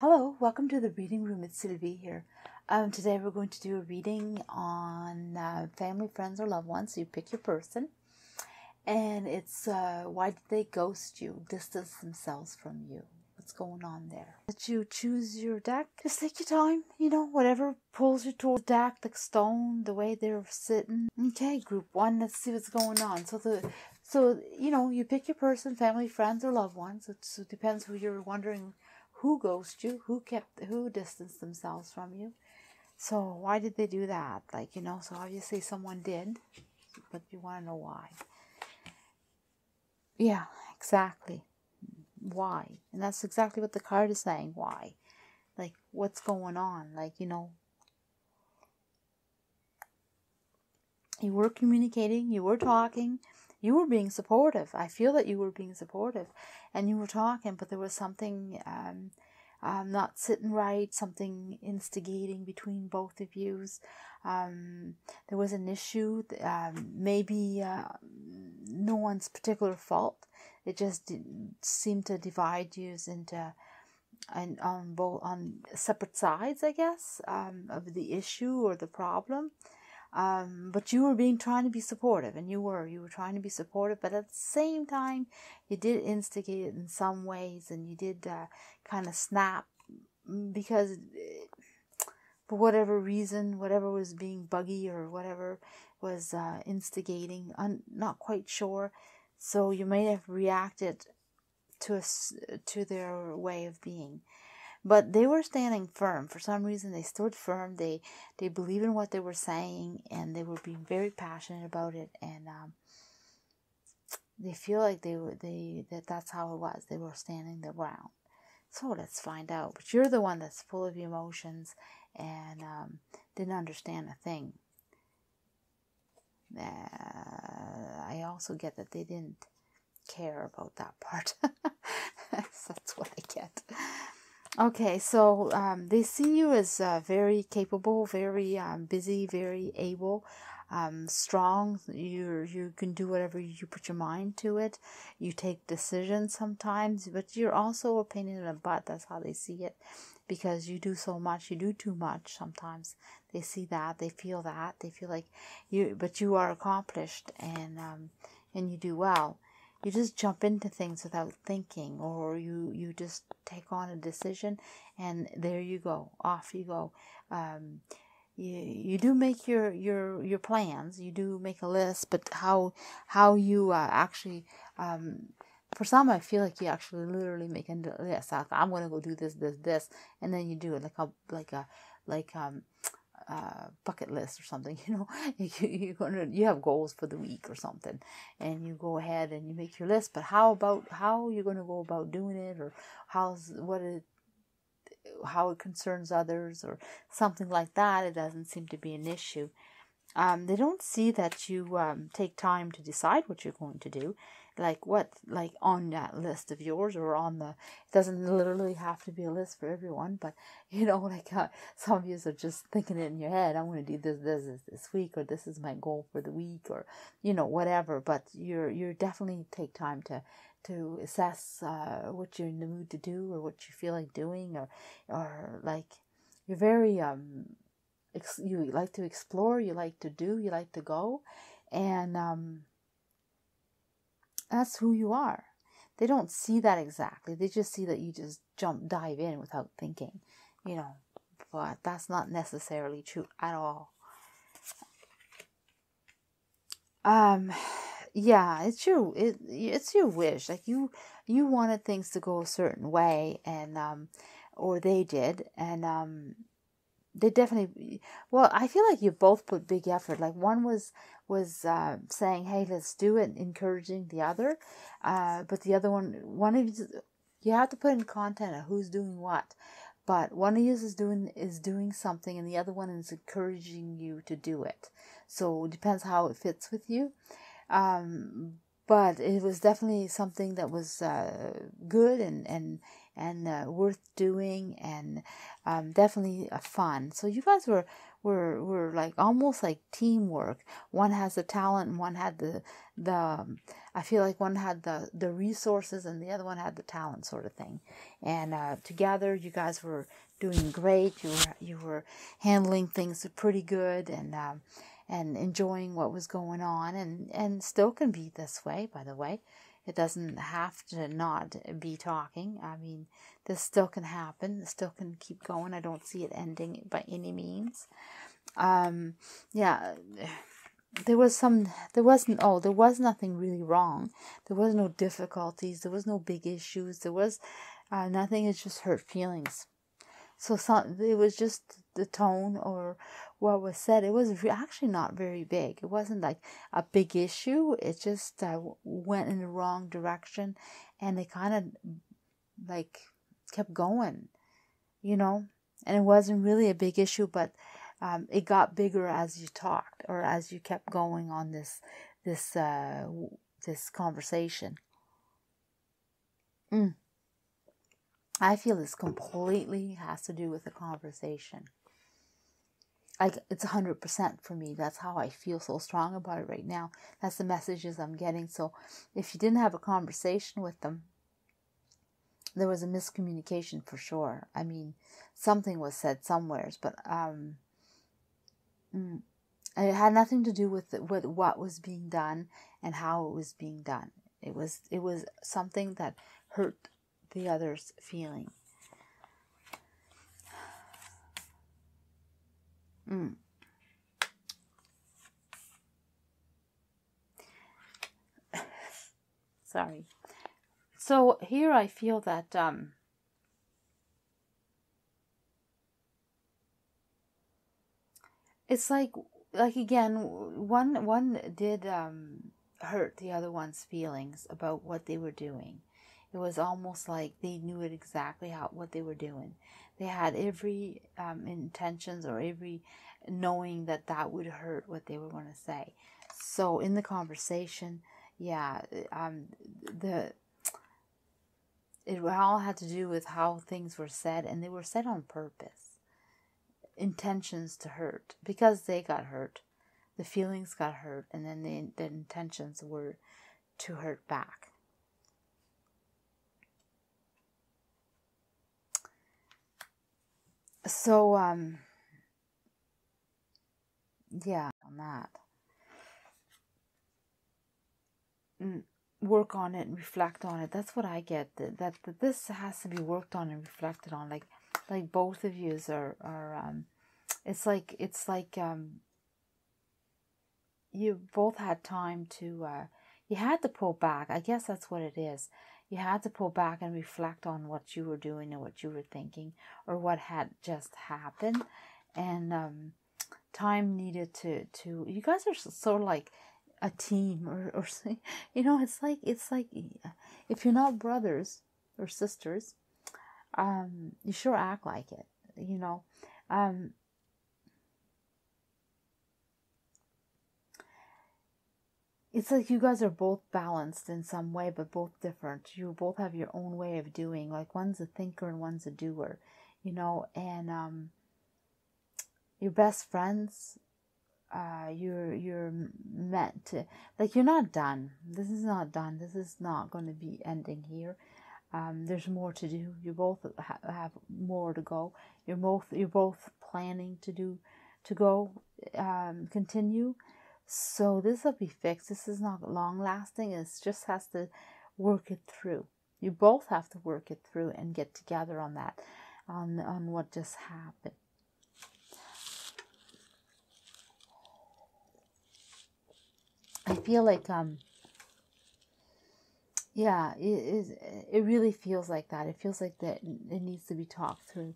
Hello, welcome to the Reading Room. It's Sylvie here. Today we're going to do a reading on family, friends, or loved ones. So you pick your person. And it's why did they ghost you, distance themselves from you? What's going on there? Let you choose your deck. Just take your time, you know, whatever pulls you towards the deck, the stone, the way they're sitting. Okay, group one, let's see what's going on. So you know, you pick your person, family, friends, or loved ones. So it depends who you're wondering. Who ghosted you? Who distanced themselves from you? So why did they do that? Like, you know, so obviously someone did, but you want to know why. Yeah, exactly. Why? And that's exactly what the card is saying. Why? Like, what's going on? Like, you know, you were communicating, you were talking, you were being supportive. I feel that you were being supportive and you were talking, but there was something not sitting right, something instigating between both of you. There was an issue, maybe no one's particular fault. It just seemed to divide you into on separate sides, I guess, of the issue or the problem. But you were trying to be supportive, and you were trying to be supportive, but at the same time, you did instigate it in some ways, and you did kind of snap because for whatever reason, whatever was being buggy or whatever was instigating, I'm not quite sure. So you may have reacted to their way of being. But they were standing firm. For some reason, they stood firm. They believed in what they were saying, and they were being very passionate about it. And they feel like that's how it was. They were standing their ground. So let's find out. But you're the one that's full of emotions and didn't understand a thing. I also get that they didn't care about that part. That's what I get. Okay, so they see you as very capable, very busy, very able, strong. You can do whatever you put your mind to it. You take decisions sometimes, but you're also a pain in the butt. That's how they see it, because you do so much, you do too much sometimes. They see that, they feel that, they feel like you, but you are accomplished and you do well. You just jump into things without thinking, or you just take on a decision, and there you go, off you go. You do make your plans, you do make a list, but how you actually for some, I feel like you actually literally make a list. I'm gonna go do this, and then you do it like a bucket list or something, you know. You have goals for the week or something, and you go ahead and you make your list. But how you're going to go about doing it, or how it concerns others or something like that, it doesn't seem to be an issue. They don't see that you take time to decide what you're going to do, like on that list of yours, or it doesn't literally have to be a list for everyone, but you know, like some of you are just thinking it in your head. I'm going to do this week, or this is my goal for the week, or you know, whatever. But you're definitely take time to assess what you're in the mood to do, or what you feel like doing, or like you're very you like to explore, you like to do, you like to go, and that's who you are. They don't see that exactly. They just see that you just dive in without thinking, you know, but that's not necessarily true at all. Yeah, it's your wish. Like you wanted things to go a certain way, and or they did, and they definitely, well, I feel like you both put big effort. Like one was saying, "Hey, let's do it," encouraging the other, but the other one of you have to put in content of who's doing what. But one of you is doing something, and the other one is encouraging you to do it. So it depends how it fits with you. But it was definitely something that was good, and and worth doing, and definitely fun. So you guys were like almost like teamwork. One has the talent, and one had the I feel like one had the resources, and the other one had the talent, sort of thing. And together, you guys were doing great. You were handling things pretty good, and enjoying what was going on, and still can be this way, by the way. It doesn't have to not be talking. I mean, this still can happen. This still can keep going. I don't see it ending by any means. Yeah, there was nothing really wrong. There was no difficulties. There was no big issues. There was nothing. It's just hurt feelings. So it was just the tone or what was said. It was actually not very big. It wasn't like a big issue. It just went in the wrong direction, and they kind of like kept going, you know. And it wasn't really a big issue, but it got bigger as you talked, or as you kept going on this conversation. I feel this completely has to do with the conversation. Like, it's 100% for me. That's how I feel so strong about it right now. That's the messages I'm getting. So if you didn't have a conversation with them, there was a miscommunication for sure. I mean, something was said somewheres, but it had nothing to do with what was being done and how it was being done. It was something that hurt the other's feeling. Sorry. So here I feel that it's like again, one did hurt the other one's feelings about what they were doing. It was almost like they knew it exactly what they were doing. They had every intentions or every knowing that would hurt what they would want to say. So in the conversation, yeah, it all had to do with how things were said, and they were said on purpose. Intentions to hurt, because they got hurt, the feelings got hurt, and then the intentions were to hurt back. So, yeah, on that. Work on it and reflect on it. That's what I get, that this has to be worked on and reflected on. Like both of yous are it's like you both had time to, you had to pull back. I guess that's what it is. You had to pull back and reflect on what you were doing and what you were thinking, or what had just happened. And time needed to you guys are sort of like a team, or you know, it's like if you're not brothers or sisters, you sure act like it, you know. It's like you guys are both balanced in some way, but both different. You both have your own way of doing. Like, one's a thinker and one's a doer, you know. And you're best friends. You're meant to, like, you're not done. This is not done. This is not going to be ending here. There's more to do. You both have more to go. You're both planning to continue. So this will be fixed. This is not long lasting. It just has to work it through. You both have to work it through and get together on that, on what just happened. I feel like yeah, it really feels like that. It feels like that it needs to be talked through.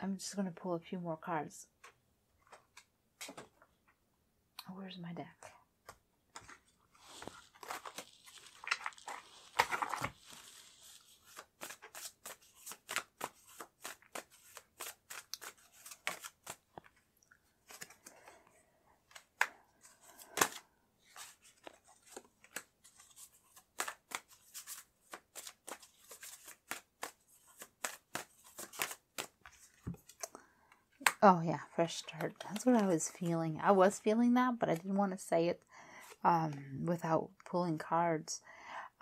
I'm just gonna pull a few more cards. Where's my deck? Oh yeah, fresh start. That's what I was feeling. I was feeling that, but I didn't want to say it without pulling cards.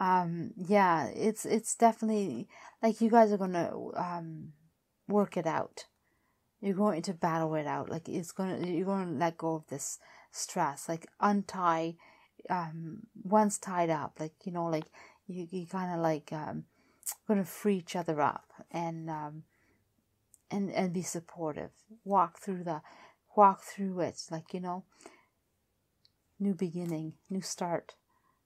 Yeah, it's definitely like you guys are going to work it out. You're going to battle it out. Like you're going to let go of this stress, like untie, once tied up, like, you know, like you kind of like, going to free each other up and be supportive, walk through it, like, you know, new beginning, new start,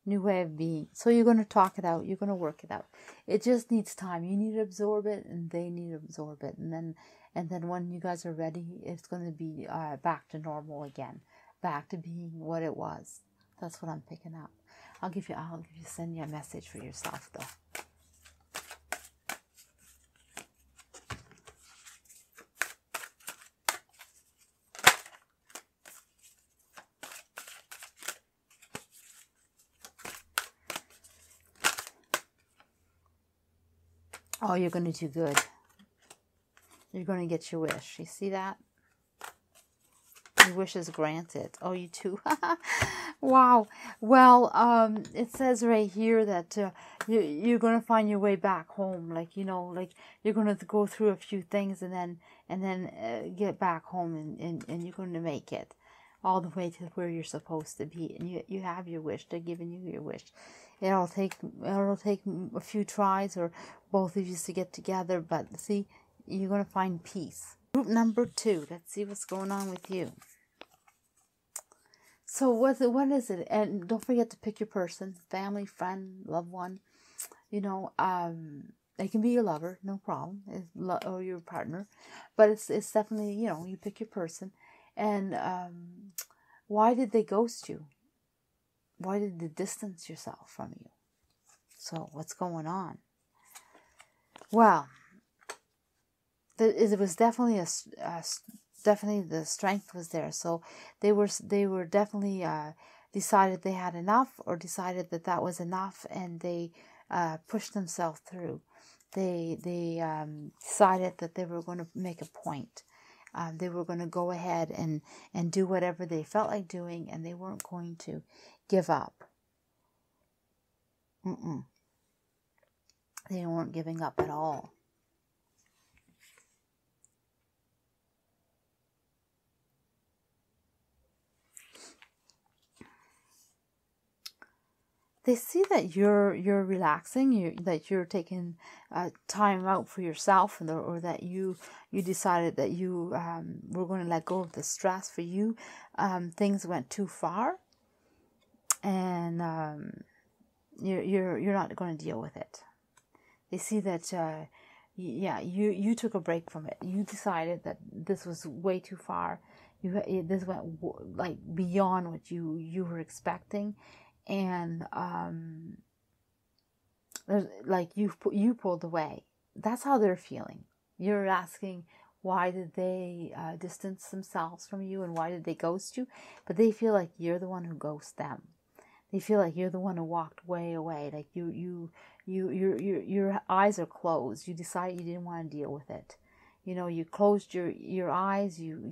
new way of being. So you're going to talk it out, you're going to work it out. It just needs time. You need to absorb it and they need to absorb it, and then when you guys are ready, it's going to be back to normal again, back to being what it was. That's what I'm picking up. I'll send you a message for yourself though. Oh, you're going to do good. You're going to get your wish. You see that? Your wish is granted. Oh, you too. Wow. Well, it says right here that you're going to find your way back home. Like, you know, like you're going to go through a few things and then get back home and you're going to make it all the way to where you're supposed to be. And you have your wish. They're giving you your wish. It'll take a few tries or both of you to get together, but see, you're going to find peace. Group number 2. Let's see what's going on with you. So what is it? And don't forget to pick your person, family, friend, loved one. You know, it can be your lover, no problem, or your partner. But it's definitely, you know, you pick your person. And why did they ghost you? Why did they distance yourself from you? So what's going on? Well, it was definitely definitely the strength was there. So they were definitely decided they had enough, or decided that was enough, and they pushed themselves through. They decided that they were going to make a point. They were going to go ahead and do whatever they felt like doing, and they weren't going to give up. They weren't giving up at all. They see that you're relaxing, that you're taking time out for yourself, or that you decided that you were going to let go of the stress. For you, things went too far, and you're not going to deal with it. They see that you took a break from it. You decided that this was way too far. This went like beyond what you were expecting. And like you pulled away. That's how they're feeling. You're asking, why did they distance themselves from you, and why did they ghost you? But they feel like you're the one who ghosts them. They feel like you're the one who walked way away. Like your eyes are closed. You decided you didn't want to deal with it. You know, you closed your eyes. You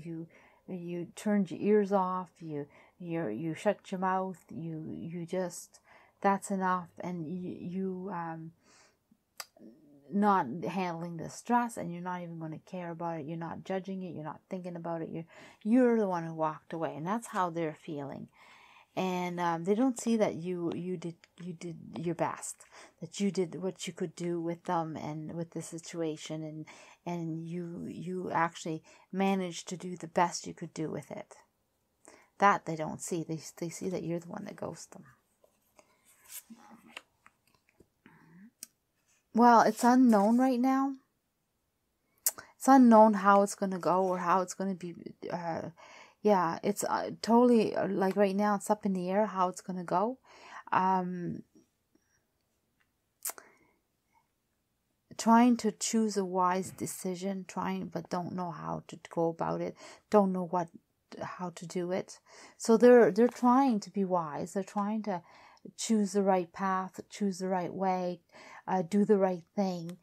turned your ears off. You shut your mouth. You just, that's enough. And you not handling the stress, and you're not even going to care about it. You're not judging it. You're not thinking about it. You're the one who walked away, and that's how they're feeling. And they don't see that you did your best, that you did what you could do with them and with the situation, and you actually managed to do the best you could do with it. That they don't see. They see that you're the one that ghosts them. Well, it's unknown right now. It's unknown how it's going to go, or how it's going to be. Yeah, it's totally, like right now, it's up in the air how it's going to go. Trying to choose a wise decision, but don't know how to go about it. Don't know how to do it. So they're trying to be wise. They're trying to choose the right path, choose the right way, do the right thing,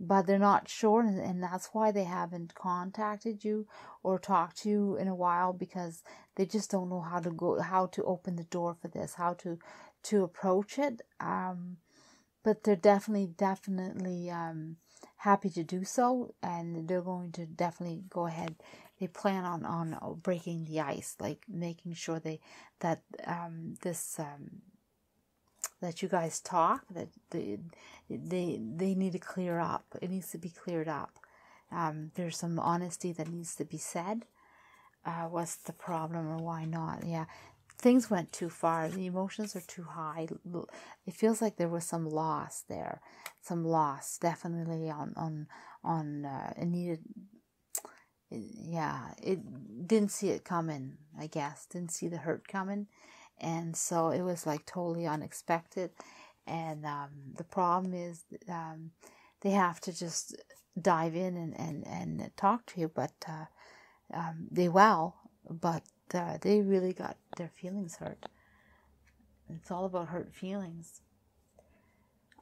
but they're not sure, and that's why they haven't contacted you or talked to you in a while, because they just don't know how to open the door for this, how to approach it. But they're definitely happy to do so, and they're going to definitely go ahead. They plan on breaking the ice, like making sure that you guys talk, that they need to clear up. It needs to be cleared up. There's some honesty that needs to be said. What's the problem, or why not? Yeah, things went too far. The emotions are too high. It feels like there was some loss there, definitely on it needed. Yeah, it didn't see it coming, I guess. Didn't see the hurt coming. And so it was like totally unexpected. And the problem is they have to just dive in and talk to you. But they really got their feelings hurt. It's all about hurt feelings.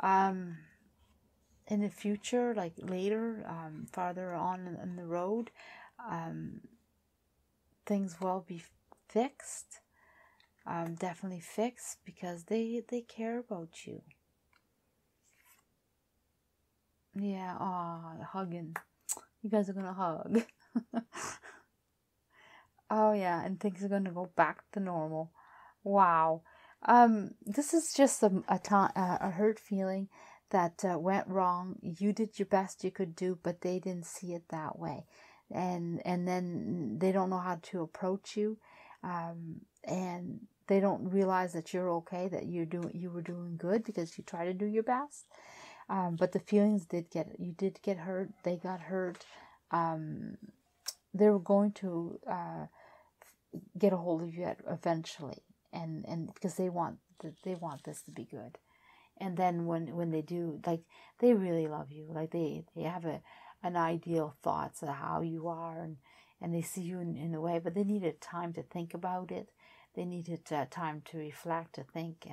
In the future, like later, farther on in the road, things will be fixed. Definitely fixed, because they care about you. Yeah, hugging. You guys are gonna hug. Oh yeah, and things are gonna go back to normal. Wow. This is just a hurt feeling that went wrong. You did your best you could do, but they didn't see it that way, and then they don't know how to approach you, and they don't realize that you're okay, that you were doing good, because you try to do your best. But the feelings you did get hurt. They got hurt. They were going to get a hold of you eventually, and because they want this to be good. And then when they do, like, they really love you. Like they have an ideal thoughts of how you are, and they see you in a way, but they needed time to think about it. They needed time to reflect, to think,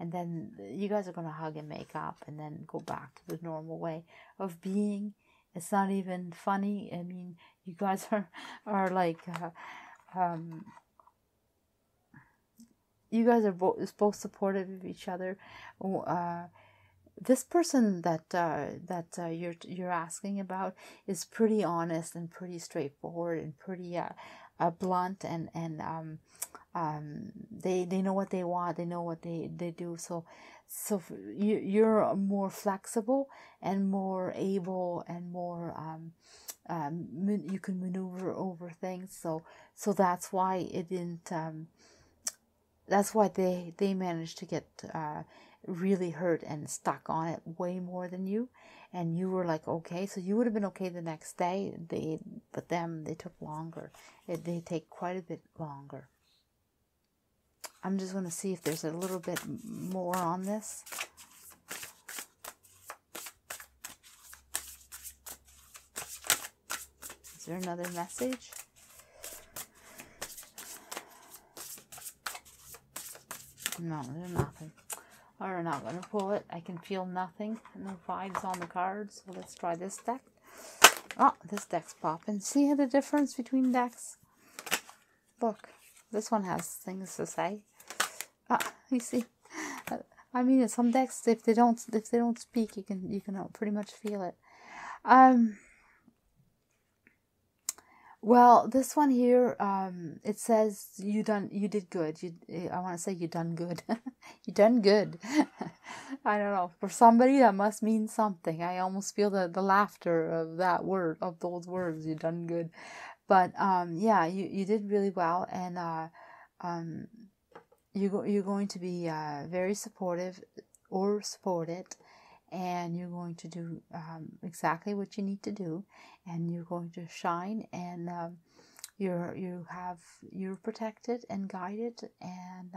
and then you guys are going to hug and make up, and then go back to the normal way of being. It's not even funny. I mean, you guys are like, you guys are both supportive of each other. This person that you're asking about is pretty honest and pretty straightforward and pretty blunt, and they know what they want. They know what they do. So you're more flexible and more able and more. You can maneuver over things. So that's why it didn't. That's why they managed to get really hurt and stuck on it way more than you, and you were like okay, so you would have been okay the next day. They took longer. They take quite a bit longer. I'm just going to see if there's a little bit more on this. Is there another message? No, there's nothing. Alright, I'm not going to pull it. I can feel nothing. No vibes on the cards. So let's try this deck. Oh, this deck's popping. See the difference between decks? Look, this one has things to say. Ah, you see? I mean, in some decks, if they don't speak, you can pretty much feel it. Well, this one here, it says you did good. I want to say you done good. You done good. I don't know. For somebody, that must mean something. I almost feel the laughter of that word, of those words. You done good. But yeah, you did really well, and you're going to be very supportive or supported. And you're going to do exactly what you need to do, and you're going to shine, and you're protected and guided, and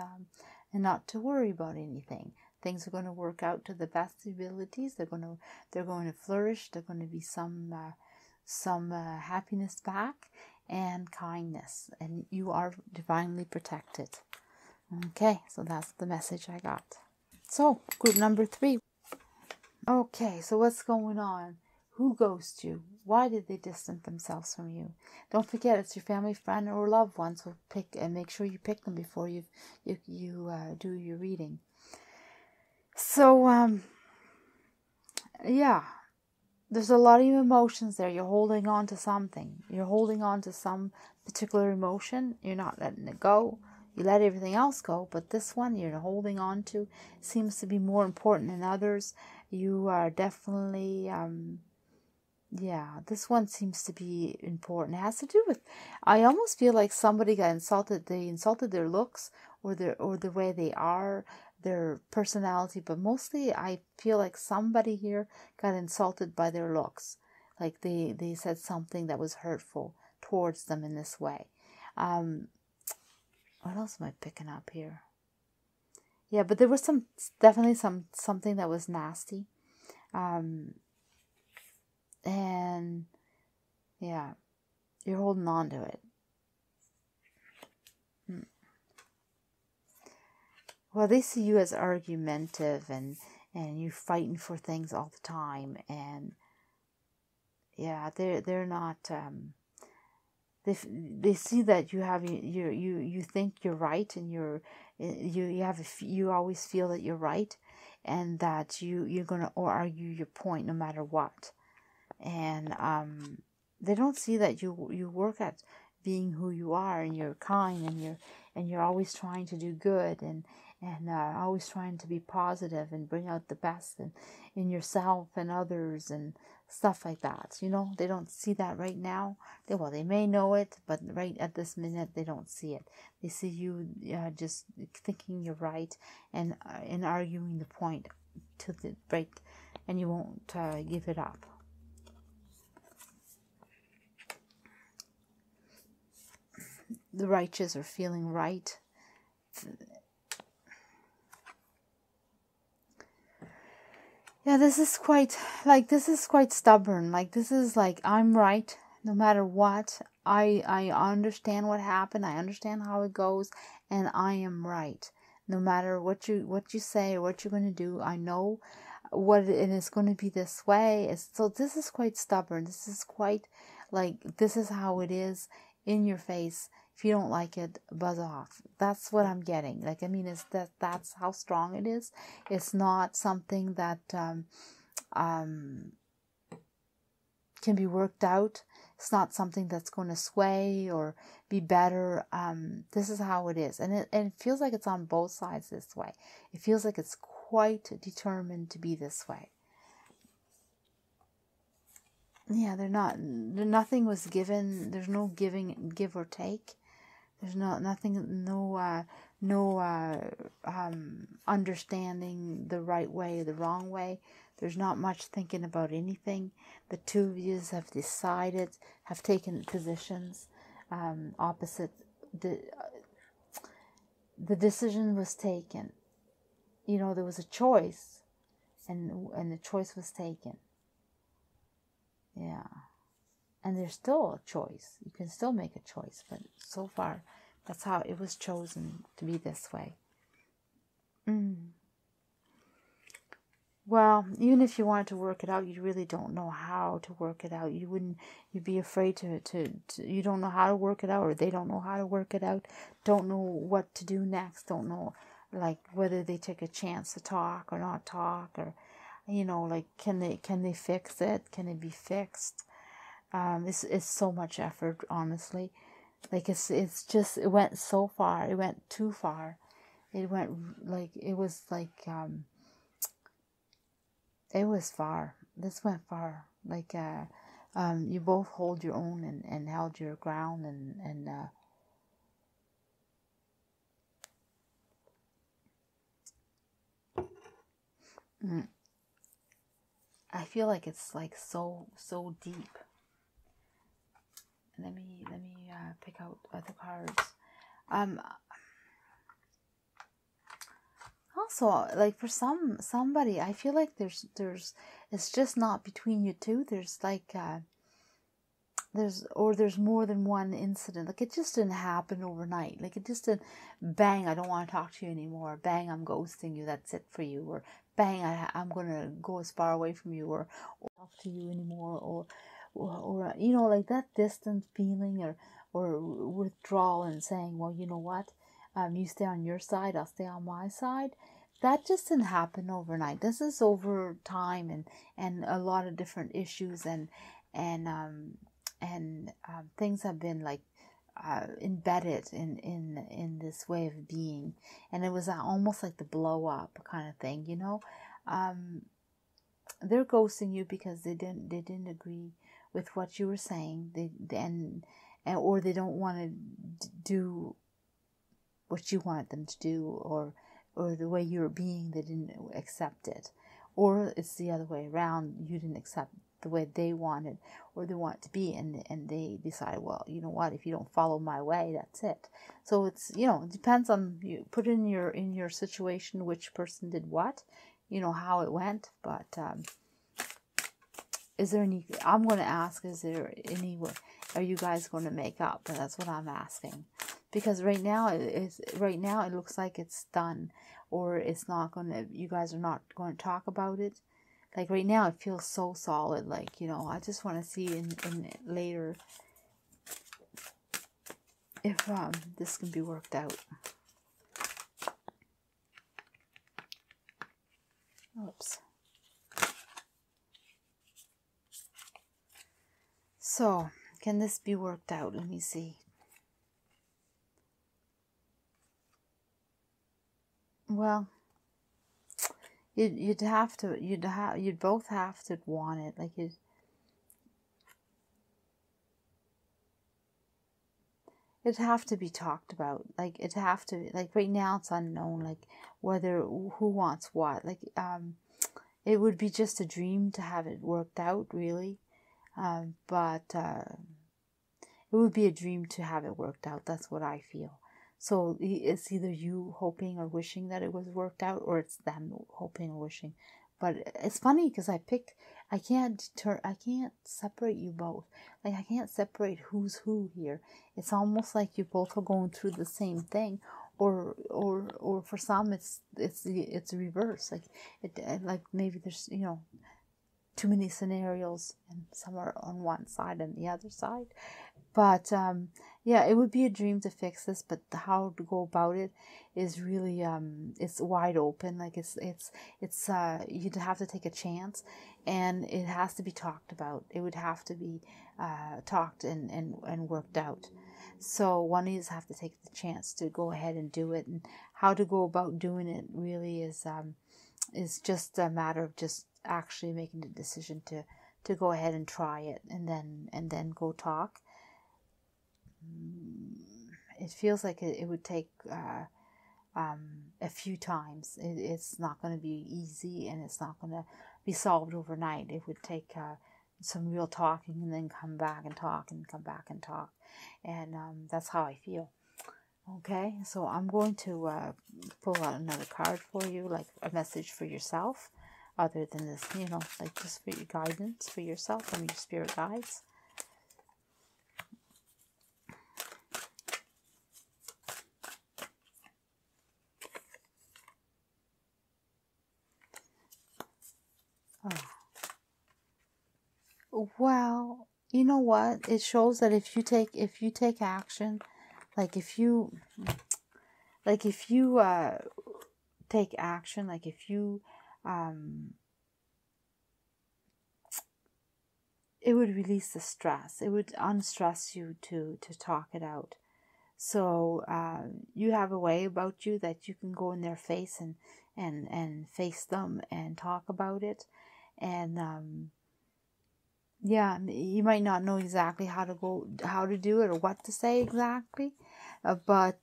not to worry about anything. Things are going to work out to the best abilities. They're going to flourish. They're going to be some happiness back, and kindness, and you are divinely protected. Okay, so that's the message I got. So group number 3. Okay, so what's going on? Who ghosted you? Why did they distance themselves from you? Don't forget, it's your family, friend, or loved one, so pick and make sure you pick them before you do your reading. So, yeah, there's a lot of emotions there. You're holding on to something. You're holding on to some particular emotion. You're not letting it go. You let everything else go, but this one you're holding on to seems to be more important than others. You are definitely, yeah, this one seems to be important. It has to do with, I almost feel like somebody got insulted. They insulted their looks or the way they are, their personality. But mostly I feel like somebody here got insulted by their looks. Like they said something that was hurtful towards them in this way. What else am I picking up here? Yeah, but there was something that was nasty. And yeah, you're holding on to it. Well, they see you as argumentative and you fighting for things all the time, and yeah, they're not they see that you have you think you're right, and you always feel that you're right, and that you're going to argue your point no matter what. And they don't see that you work at being who you are, and you're kind, and you're always trying to do good, and always trying to be positive and bring out the best in yourself and others and stuff like that. You know, they don't see that right now. They may know it, but right at this minute they don't see it. They see you just thinking you're right and arguing the point to the right, and you won't give it up. The righteous are feeling right. Yeah, this is quite stubborn. Like, this is like, I'm right no matter what. I understand what happened. I understand how it goes, and I am right no matter what you say or what you're going to do. I know what, and it's going to be this way. So this is quite stubborn. This is quite like, this is how it is, in your face. If you don't like it, buzz off. That's what I'm getting. Like, I mean, it's that's how strong it is. It's not something that can be worked out. It's not something that's going to sway or be better. This is how it is, and it feels like it's on both sides this way. It feels like it's quite determined to be this way. Yeah, nothing was given. There's no give or take. There's no understanding the right way or the wrong way. There's not much thinking about anything. The two of you have decided, have taken positions, opposite. The decision was taken. You know, there was a choice, and the choice was taken. Yeah, and there's still a choice. You can still make a choice, but so far, that's how it was chosen to be this way. Well, even if you wanted to work it out, you really don't know how to work it out. You'd be afraid to you don't know how to work it out, or they don't know how to work it out, don't know what to do next, don't know, like, whether they take a chance to talk or not talk, or, you know, like, can they fix it? Can it be fixed? It's so much effort, honestly. Like, it's just, it went so far. It went too far. It went, like, it was like, it was far. This went far. Like, you both hold your own and held your ground and I feel like it's like so deep. Let me pick out other cards. Also, like, for somebody, I feel like there's it's just not between you two. There's like there's more than one incident. Like, it just didn't happen overnight. Like, it just didn't bang, I don't want to talk to you anymore. Bang, I'm ghosting you. That's it for you. Or bang, I'm going to go as far away from you, or after you anymore, or you know, like that distant feeling or withdrawal, and saying, well, you know what, you stay on your side, I'll stay on my side. That just didn't happen overnight. This is over time and a lot of different issues and things have been like embedded in this way of being, and it was almost like the blow up kind of thing, you know. They're ghosting you because they didn't agree with what you were saying. Or they don't want to do what you wanted them to do, or the way you were being, they didn't accept it. Or it's the other way around, you didn't accept the way they wanted, or they want it to be, and they decide, well, you know what, if you don't follow my way, that's it. So it's, you know, it depends on you, put in your situation, which person did what, you know, how it went. But I'm going to ask, is there any way, are you guys going to make up? But that's what I'm asking, because right now it looks like it's done, or it's not going to, you guys are not going to talk about it. Like right now, it feels so solid. Like, you know, I just want to see in later if this can be worked out. Oops. So, can this be worked out? Let me see. Well, you'd both have to want it. Like, it'd have to be talked about. Like, it'd have to, like right now it's unknown, like who wants what. Like, it would be just a dream to have it worked out, really. It would be a dream to have it worked out. That's what I feel. So it's either you hoping or wishing that it was worked out, or it's them hoping or wishing. But it's funny because I can't separate you both. Like, I can't separate who's who here. It's almost like you both are going through the same thing, or for some it's reverse. Like maybe there's, you know, too many scenarios, and some are on one side and the other side. But yeah, it would be a dream to fix this, but how to go about it is really it's wide open. Like it's you'd have to take a chance, and it has to be talked about. It would have to be talked and worked out. So one is have to take the chance to go ahead and do it, and how to go about doing it really is just a matter of just actually making the decision to go ahead and try it, and then go talk. It feels like it would take a few times. It's not going to be easy, and it's not going to be solved overnight. It would take some real talking, and then come back and talk, and come back and talk. And that's how I feel. Okay, so I'm going to pull out another card for you, like a message for yourself, other than this, you know, like just for your guidance, for yourself and your spirit guides. Well, you know what? It shows that if you take action, it would release the stress. It would unstress you to talk it out. So you have a way about you that you can go in their face and face them and talk about it. And yeah, you might not know exactly how to do it, or what to say exactly, but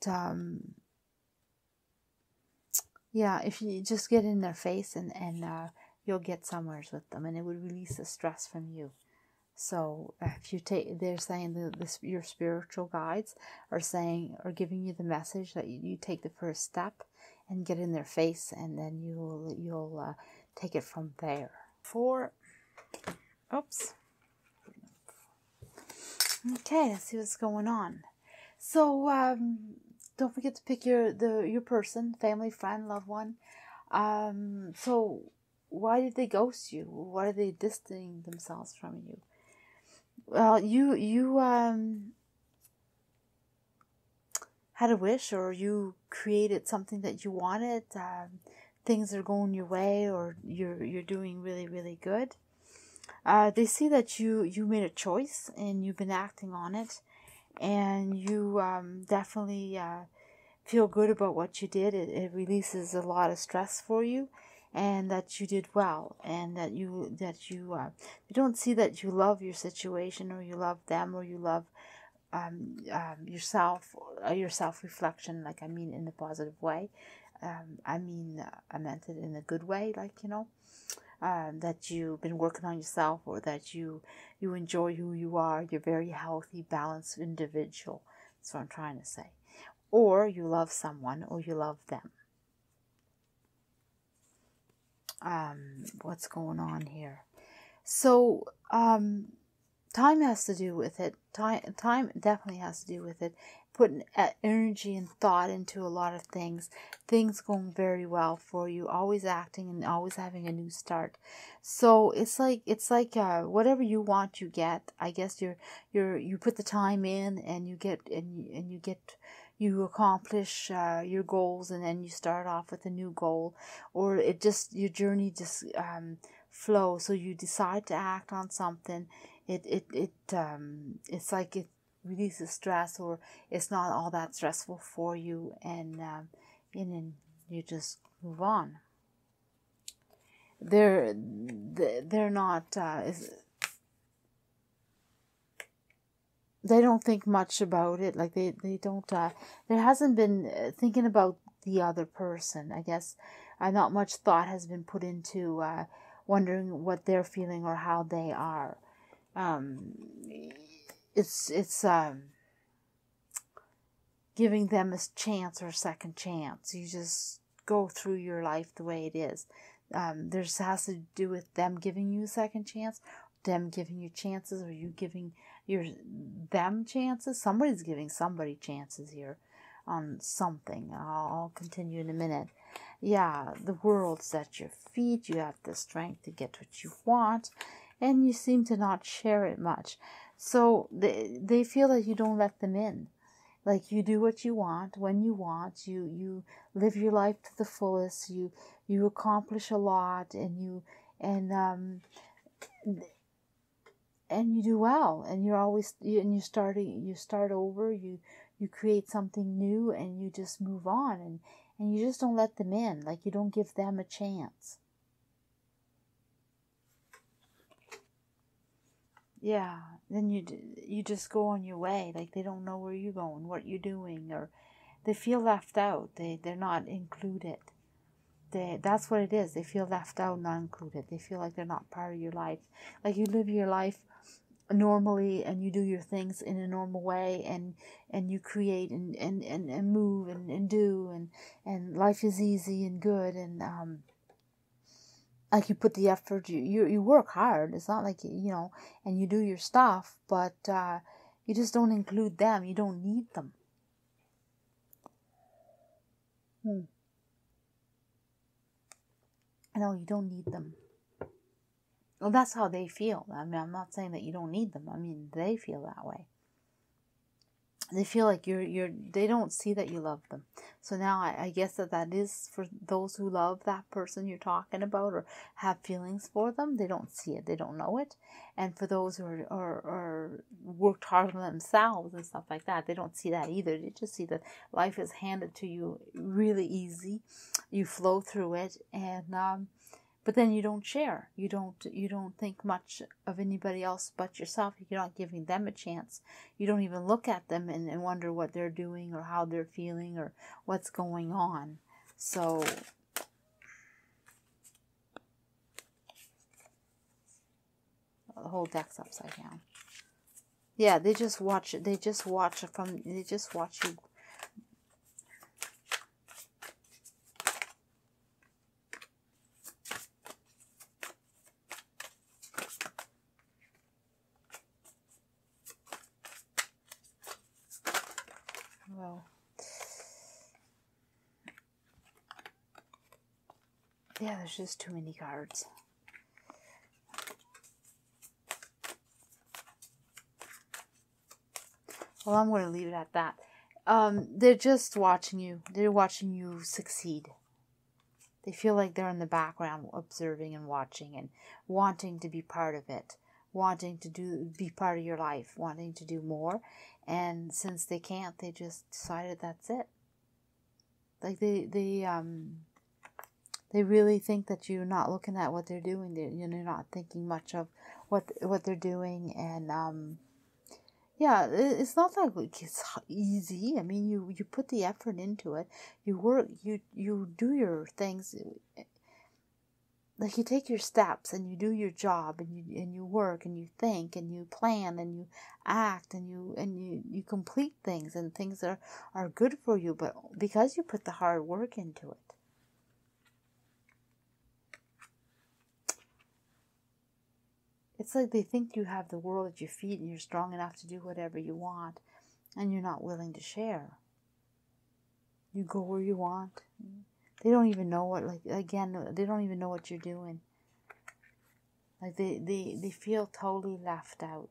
yeah, if you just get in their face and you'll get somewhere with them, and it would release the stress from you. So if you take, they're saying your spiritual guides are saying, or giving you the message that you take the first step and get in their face, and then you'll take it from there. Oops. Okay, let's see what's going on. So don't forget to pick your person, family, friend, loved one. So Why did they ghost you? Why are they distancing themselves from you? Well, you had a wish, or you created something that you wanted. Things are going your way, or you're doing really, really good. They see that you made a choice and you've been acting on it, and you definitely feel good about what you did. It releases a lot of stress for you, and that you did well, and that you don't see that you love your situation, or you love them, or you love yourself, or your self-reflection. Like, I mean, in the positive way. I meant it in a good way, like, you know. That you've been working on yourself, or that you enjoy who you are. You're a very healthy, balanced individual. That's what I'm trying to say. Or you love someone, or you love them. What's going on here? So time has to do with it. Time definitely has to do with it. Putting energy and thought into a lot of things. Things going very well for you. Always acting and always having a new start. So it's like whatever you want, you get. I guess you put the time in, and you accomplish your goals, and then you start off with a new goal, or it just, your journey just flows. So you decide to act on something. It's like it releases stress, or it's not all that stressful for you, and then you just move on. They're not they don't think much about it. Like they don't there hasn't been thinking about the other person, I guess. Not much thought has been put into wondering what they're feeling or how they are. It's giving them a chance or a second chance. You just go through your life the way it is. There's has to do with them giving you a second chance, them giving you chances, or you giving them chances. Somebody's giving somebody chances here on something. I'll continue in a minute. Yeah, the world's at your feet. You have the strength to get what you want, and you seem to not share it much. So they feel that you don't let them in. Like, you do what you want, when you want. You live your life to the fullest. You accomplish a lot, and you do well. And you're always you start over. You create something new, and you just move on, and you just don't let them in. Like, you don't give them a chance. Yeah, then you just go on your way. Like, they don't know where you're going, what you're doing, or they feel left out. They're not included. That's what it is. They feel left out, not included. They feel like they're not part of your life. Like, you live your life normally, and you do your things in a normal way, and you create and move and do, and life is easy and good, and like, you put the effort, you work hard. It's not like, you know, and you do your stuff, but you just don't include them. You don't need them. No, you don't need them. Well, that's how they feel. I mean, I'm not saying that you don't need them. I mean, they feel that way. They feel like they don't see that you love them. So now I guess that is for those who love that person you're talking about, or have feelings for them. They don't see it. They don't know it. And for those who are worked hard on themselves and stuff like that, they don't see that either. They just see that life is handed to you really easy. You flow through it, and but then you don't share. You don't think much of anybody else but yourself. You're not giving them a chance. You don't even look at them and wonder what they're doing, or how they're feeling, or what's going on. So the whole deck's upside down. Yeah, they just watch it. They just watch you. Yeah, there's just too many cards. Well, I'm going to leave it at that. They're just watching you. They're watching you succeed. They feel like they're in the background observing and watching and wanting to be part of it, wanting to be part of your life, wanting to do more. And since they can't, they just decided that's it. Like they really think that you're not looking at what they're doing. You're not thinking much of what they're doing. And yeah, it's not like it's easy. I mean, you put the effort into it. You work, you do your things. Like you take your steps and you do your job and you work and you think and you plan and you act and you complete things, and things are good for you, but because you put the hard work into it. It's like they think you have the world at your feet and you're strong enough to do whatever you want, and you're not willing to share. You go where you want. They don't even know what, like, again, they don't even know what you're doing. Like, they feel totally left out.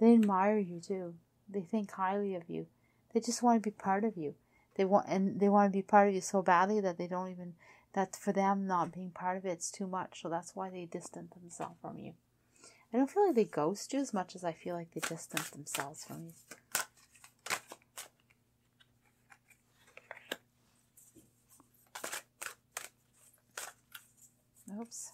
They admire you, too. They think highly of you. They just want to be part of you. They want to be part of you so badly that they don't even, that for them not being part of it's too much. So that's why they distance themselves from you. I don't feel like they ghost you as much as I feel like they distance themselves from you. Oops.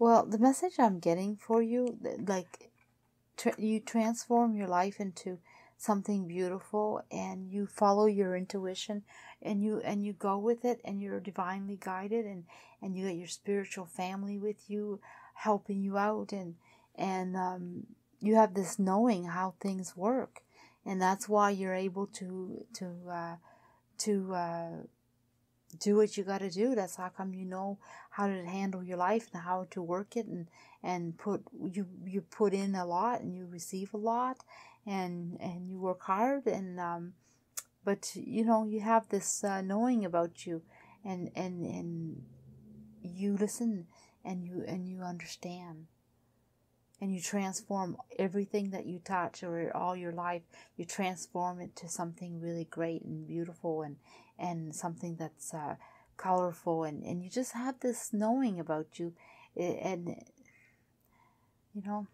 Well, the message I'm getting for you, like, you transform your life into something beautiful, and you follow your intuition, and you go with it, and you're divinely guided, and you get your spiritual family with you, helping you out, and you have this knowing how things work, and that's why you're able to do what you got to do. That's how come you know how to handle your life and how to work it, and you put in a lot and you receive a lot, and you work hard, and but you know you have this knowing about you, and you listen and you understand. And you transform everything that you touch or all your life. You transform it to something really great and beautiful, and something that's colorful. And you just have this knowing about you. And, you know,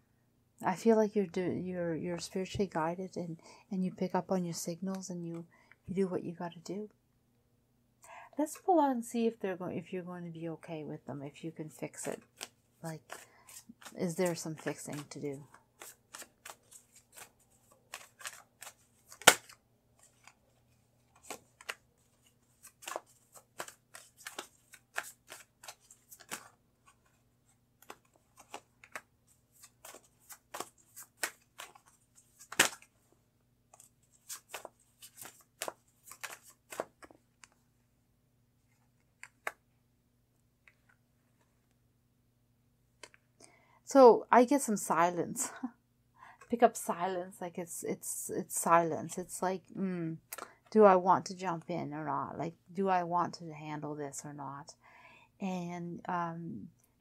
I feel like you're spiritually guided, and you pick up on your signals, and you do what you got to do. Let's pull out and see if you're going to be okay with them, if you can fix it. Like, is there some fixing to do? So I get some silence. Pick up silence, like it's silence. It's like, do I want to jump in or not? Like, do I want to handle this or not? And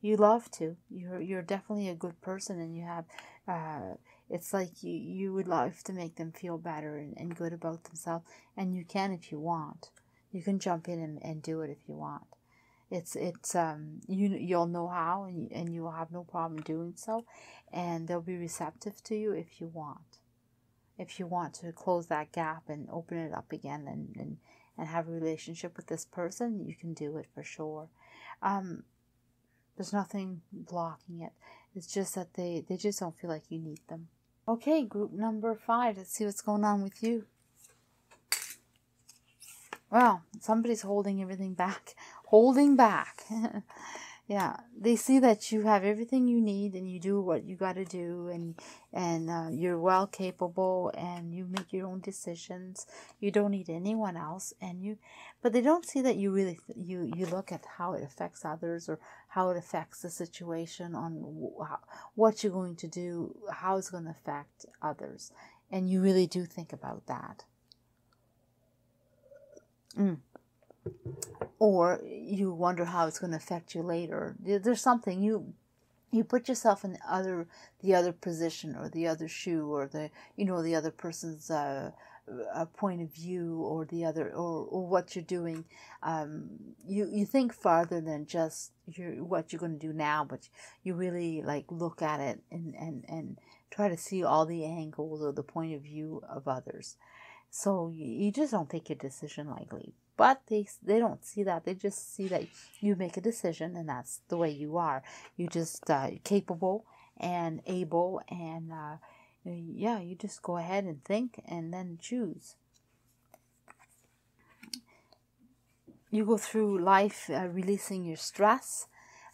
you love to. You're definitely a good person, and you have. It's like you would love to make them feel better and good about themselves, and you can if you want. You can jump in and do it if you want. You'll know how, and you'll have no problem doing so, and they'll be receptive to you if you want. If you want to close that gap and open it up again, and have a relationship with this person, you can do it for sure. There's nothing blocking it. It's just that they just don't feel like you need them. Okay, group number 5. Let's see what's going on with you. Well, somebody's holding everything back. Holding back. Yeah, they see that you have everything you need and you do what you got to do, and you're well capable and you make your own decisions. You don't need anyone else, but they don't see that you really you look at how it affects others or how it affects the situation, on what you're going to do, how it's going to affect others, and you really do think about that. Or you wonder how it's going to affect you later. There's something you put yourself in the other position, or the other shoe, or the other person's point of view, or or what you're doing. You think farther than just what you're going to do now, but you really look at it and try to see all the angles or the point of view of others. So you just don't take your decision lightly. But they don't see that. They just see that you make a decision, and that's the way you are. You're just capable and able, and you just go ahead and think and then choose. You go through life releasing your stress.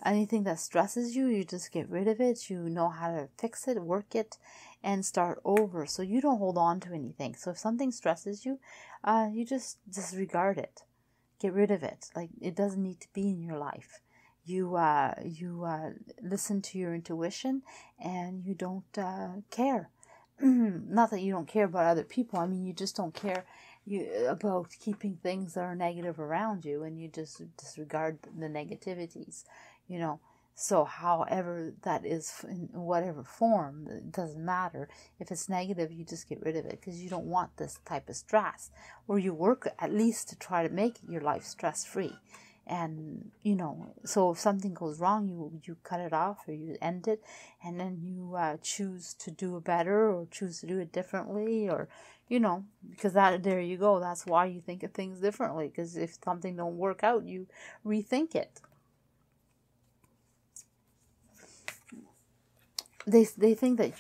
Anything that stresses you, you just get rid of it. You know how to fix it, work it, and start over. So you don't hold on to anything. So if something stresses you, you just disregard it, get rid of it. Like, it doesn't need to be in your life. You listen to your intuition, and you don't care. Not that you don't care about other people. I mean, you just don't care about keeping things that are negative around you, and you just disregard the negativities. So however that is, in whatever form, it doesn't matter. If it's negative, you just get rid of it, because you don't want this type of stress. Or you work at least to try to make your life stress-free. And, so if something goes wrong, you cut it off, or you end it. And then you choose to do better, or choose to do it differently, or, because there you go. That's why you think of things differently, because if something don't work out, you rethink it. They think that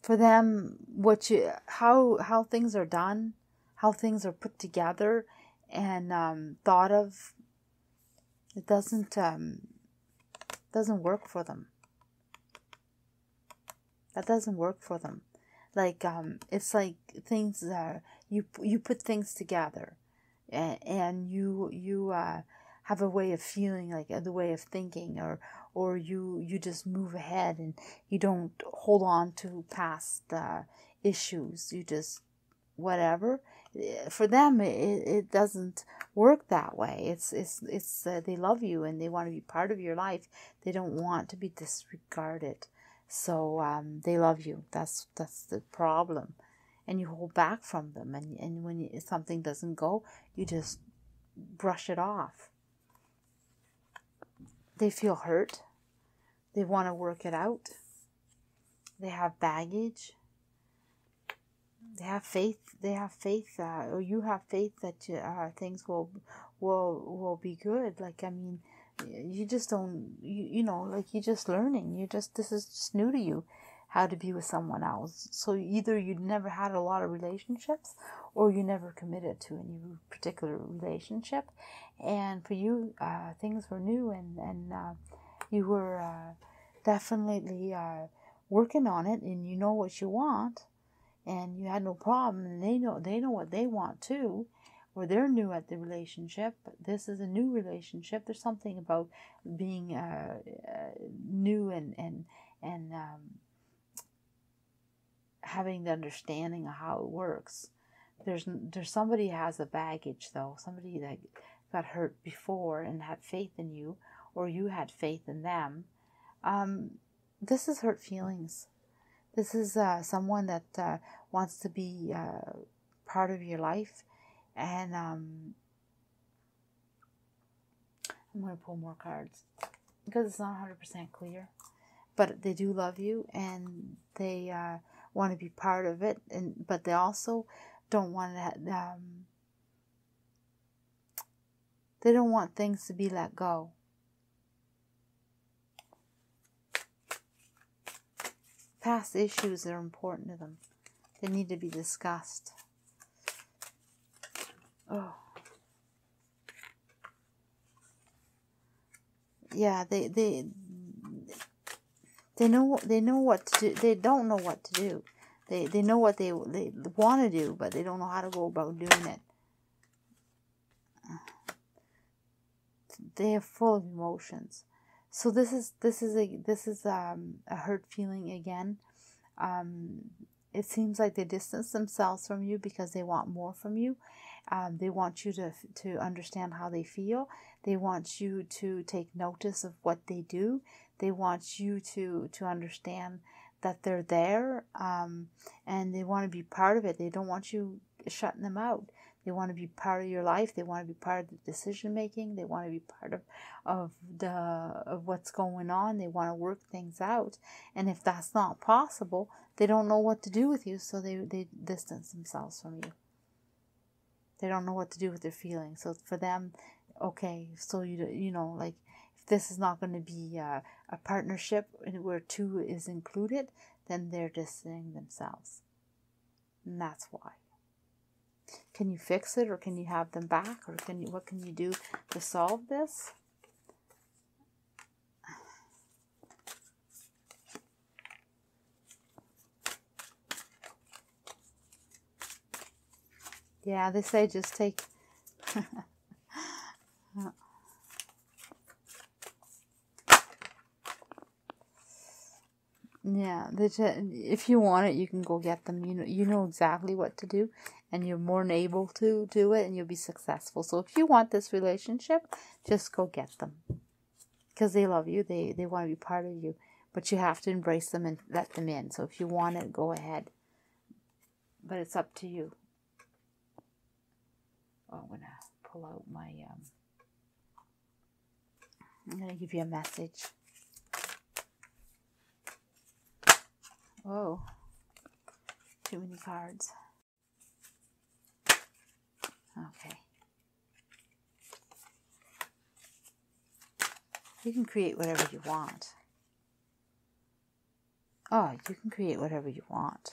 for them, how things are done, how things are put together and thought of, it doesn't work for them. That doesn't work for them. It's like things that you put things together. And you have a way of feeling, the way of thinking, or you just move ahead, and you don't hold on to past issues. You just whatever. For them, it doesn't work that way. It's they love you and they want to be part of your life. They don't want to be disregarded. So they love you. That's the problem. And you hold back from them, and when something doesn't go, you just brush it off. They feel hurt. They want to work it out. They have baggage. They have faith. Or you have faith that things will be good. You just don't. You're just learning. This is just new to you, how to be with someone else. So either you'd never had a lot of relationships, or you never committed to any particular relationship. And for you, things were new, and you were definitely working on it, and you know what you want, and you had no problem, and they know what they want too, or they're new at the relationship. This is a new relationship. There's something about being new and having the understanding of how it works. There's somebody has a baggage, though. Somebody that got hurt before and had faith in you, or you had faith in them. This is hurt feelings. This is someone that wants to be part of your life. And I'm going to pull more cards, because it's not 100% clear. But they do love you, and they want to be part of it, but they also don't want to. They don't want things to be let go. Past issues are important to them. They need to be discussed. Oh. Yeah, they know what to do. They don't know what to do. They know what they want to do, but they don't know how to go about doing it. They are full of emotions. So this is a hurt feeling again. It seems like they distance themselves from you because they want more from you. They want you to understand how they feel. They want you to take notice of what they do. They want you to understand that they're there, and they want to be part of it. They don't want you shutting them out. They want to be part of your life. They want to be part of the decision making. They want to be part of what's going on. They want to work things out. And if that's not possible, they don't know what to do with you, so they distance themselves from you. They don't know what to do with their feelings. So for them, okay, so you know, like, if this is not going to be a partnership where two is included, then they're distancing themselves. And that's why. Can you fix it, or can you have them back, or what can you do to solve this? Yeah, they say just take. Yeah, if you want it, you can go get them. You know exactly what to do, and you're more than able to do it, and you'll be successful. So if you want this relationship, just go get them, because they love you. They want to be part of you, but you have to embrace them and let them in. So if you want it, go ahead, but it's up to you. Oh, I'm gonna pull out my. I'm gonna give you a message. Whoa, too many cards. Okay. You can create whatever you want. Oh, you can create whatever you want.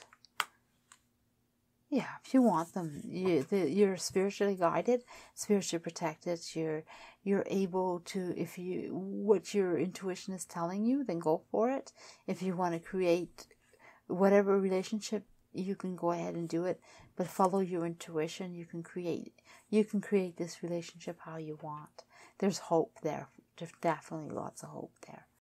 Yeah, if you want them, you're spiritually guided, spiritually protected. You're able to, if you, what your intuition is telling you, then go for it. If you want to create whatever relationship, you can go ahead and do it, but follow your intuition. You can create this relationship how you want. There's hope there. There's definitely lots of hope there.